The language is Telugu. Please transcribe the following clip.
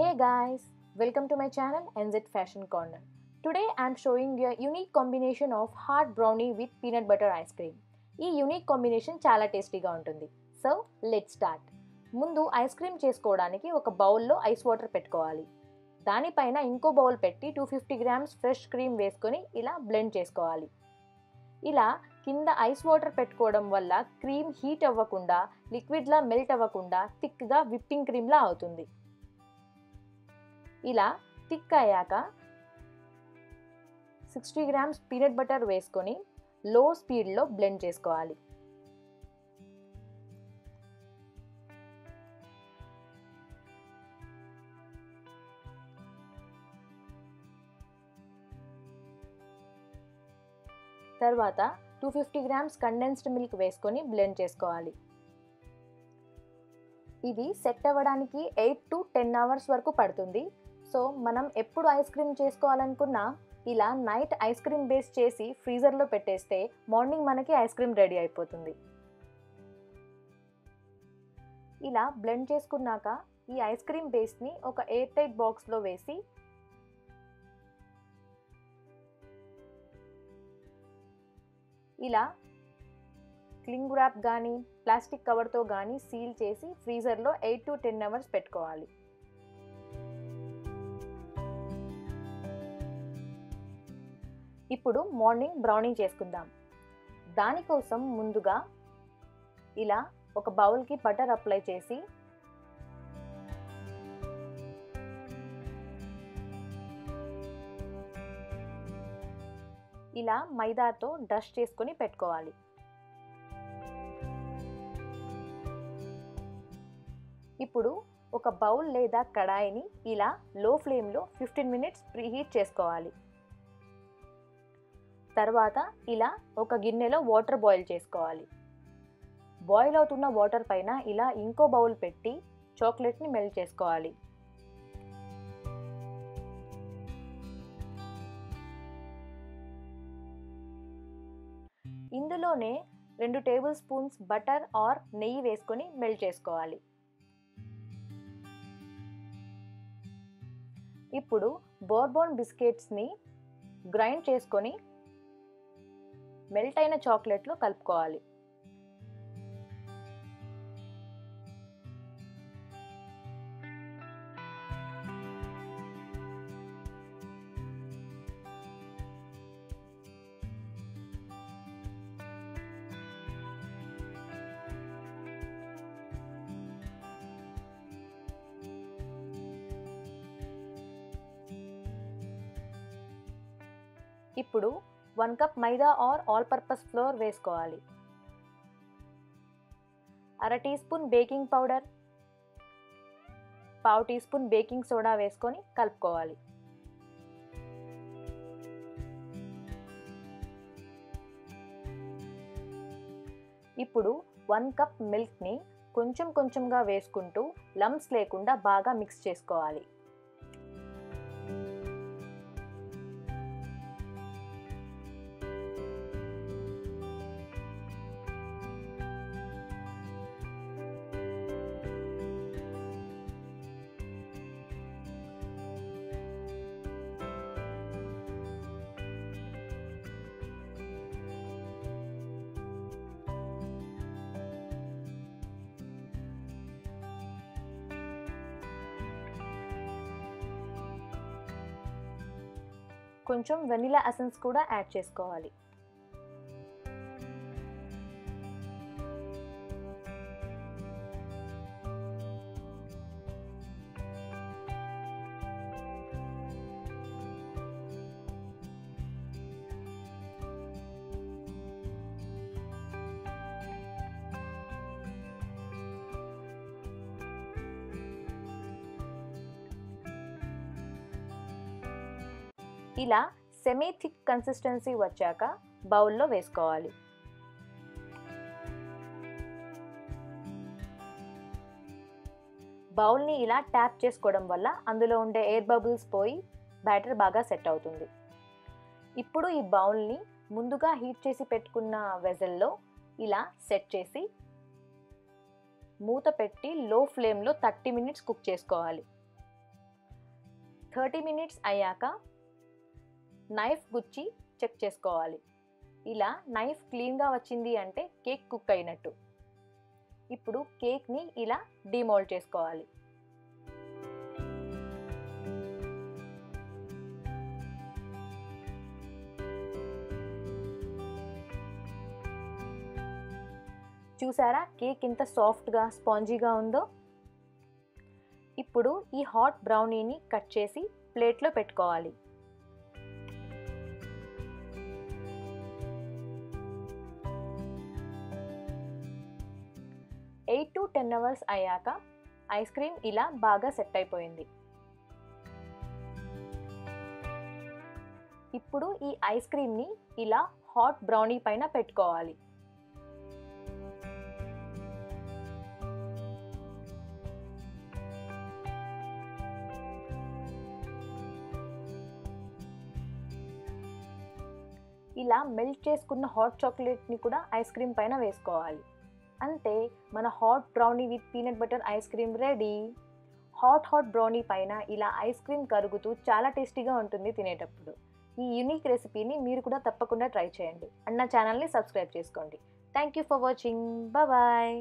Hey guys, welcome to my channel NZ Fashion Corner. Today I'm showing you a unique combination of hard brownie with peanut butter ice cream. This unique combination chala tasty ga untundi. So let's start. Mundu ice cream chesukodaniki oka bowl lo ice water pettukovali. Dani paina inko bowl petti 250 grams fresh cream vesukoni ila blend chesukovali. Ila కింద ఐస్ వాటర్ పెట్టుకోవడం వల్ల క్రీమ్ హీట్ అవ్వకుండా లిక్విడ్ లా మెల్ట్ అవ్వకుండా థిక్ గా విప్పింగ్ క్రీమ్ లా అవుతుంది. ఇలా థిక్ అయ్యాక 60 గ్రామ్స్ పీనట్ బటర్ వేసుకొని లో స్పీడ్ లో బ్లెండ్ చేసుకోవాలి. తర్వాత 250 గ్రామ్స్ కండెన్స్డ్ మిల్క్ వేసుకొని బ్లెండ్ చేసుకోవాలి. ఇది సెట్ అవ్వడానికి 8 to 10 అవర్స్ వరకు పడుతుంది. సో మనం ఎప్పుడు ఐస్ క్రీమ్ చేసుకోవాలనుకున్నా ఇలా నైట్ ఐస్ క్రీమ్ బేస్ చేసి ఫ్రీజర్లో పెట్టేస్తే మార్నింగ్ మనకి ఐస్ క్రీమ్ రెడీ అయిపోతుంది. ఇలా బ్లెండ్ చేసుకున్నాక ఈ ఐస్ క్రీమ్ బేస్ని ఒక ఎయిర్ టైట్ బాక్స్లో వేసి ఇలా క్లింగ్ ర్యాప్ కానీ ప్లాస్టిక్ కవర్తో కానీ సీల్ చేసి ఫ్రీజర్లో 8 to 10 అవర్స్ పెట్టుకోవాలి. ఇప్పుడు మార్నింగ్ బ్రౌనీ చేసుకుందాం. దానికోసం ముందుగా ఇలా ఒక బౌల్కి బటర్ అప్లై చేసి ఇలా మైదాతో డస్ట్ చేసుకొని పెట్టుకోవాలి. ఇప్పుడు ఒక బౌల్ లేదా కడాయిని ఇలా లో ఫ్లేమ్లో 15 మినిట్స్ ప్రీహీట్ చేసుకోవాలి. తర్వాత ఇలా ఒక గిన్నెలో వాటర్ బాయిల్ చేసుకోవాలి. బాయిల్ అవుతున్న వాటర్ పైన ఇలా ఇంకో బౌల్ పెట్టి చాక్లెట్ని మెల్ట్ చేసుకోవాలి. ఇందులోనే 2 టేబుల్ స్పూన్స్ బటర్ ఆర్ నెయ్యి వేసుకొని మెల్ట్ చేసుకోవాలి. ఇప్పుడు బోర్బోన్ బిస్కెట్స్ని గ్రైండ్ చేసుకొని మెల్ట్ అయిన చాక్లెట్లో కలుపుకోవాలి. ఇప్పుడు 1 cup maida or all purpose flour వేసుకోవాలి. అర టీ స్పూన్ బేకింగ్ పౌడర్, పావు టీ స్పూన్ బేకింగ్ సోడా వేసుకొని కలుపుకోవాలి. ఇప్పుడు 1 కప్ మిల్క్ని కొంచెం కొంచెంగా వేసుకుంటూ లమ్స్ లేకుండా బాగా మిక్స్ చేసుకోవాలి. కొంచెం వెనిలా ఎసెన్స్ కూడా యాడ్ చేసుకోవాలి. ఇలా సెమీ థిక్ కన్సిస్టెన్సీ వచ్చాక బౌల్లో వేసుకోవాలి. బౌల్ని ఇలా ట్యాప్ చేసుకోవడం వల్ల అందులో ఉండే ఎయిర్ బబుల్స్ పోయి బ్యాటర్ బాగా సెట్ అవుతుంది. ఇప్పుడు ఈ బౌల్ని ముందుగా హీట్ చేసి పెట్టుకున్న వెజల్లో ఇలా సెట్ చేసి మూత పెట్టి లో ఫ్లేమ్లో 30 మినిట్స్ కుక్ చేసుకోవాలి. 30 మినిట్స్ అయ్యాక నైఫ్ గుచ్చి చెక్ చేసుకోవాలి. ఇలా నైఫ్ క్లీన్గా వచ్చింది అంటే కేక్ కుక్ అయినట్టు. ఇప్పుడు కేక్ని ఇలా డిమోల్డ్ చేసుకోవాలి. చూసారా కేక్ ఎంత సాఫ్ట్గా స్పాంజీగా ఉందో. ఇప్పుడు ఈ హాట్ బ్రౌనీని కట్ చేసి ప్లేట్లో పెట్టుకోవాలి. ఎయిట్ టు 10 hours అయ్యాక ఐస్ క్రీమ్ ఇలా బాగా సెట్ అయిపోయింది. ఇప్పుడు ఈ ఐస్ క్రీమ్ని ఇలా హాట్ బ్రౌనీ పైన పెట్టుకోవాలి. ఇలా మెల్ట్ చేసుకున్న హాట్ చాక్లెట్ని కూడా ఐస్ క్రీమ్ పైన వేసుకోవాలి. అంతే, మన hot brownie with peanut butter ice cream ready. Hot brownie పైన ఇలా ఐస్ క్రీమ్ కరుగుతూ చాలా టేస్టీగా ఉంటుంది తినేటప్పుడు. ఈ యూనిక్ రెసిపీని మీరు కూడా తప్పకుండా ట్రై చేయండి. అన్న ఛానల్ని సబ్స్క్రైబ్ చేసుకోండి. Thank you for watching. Bye.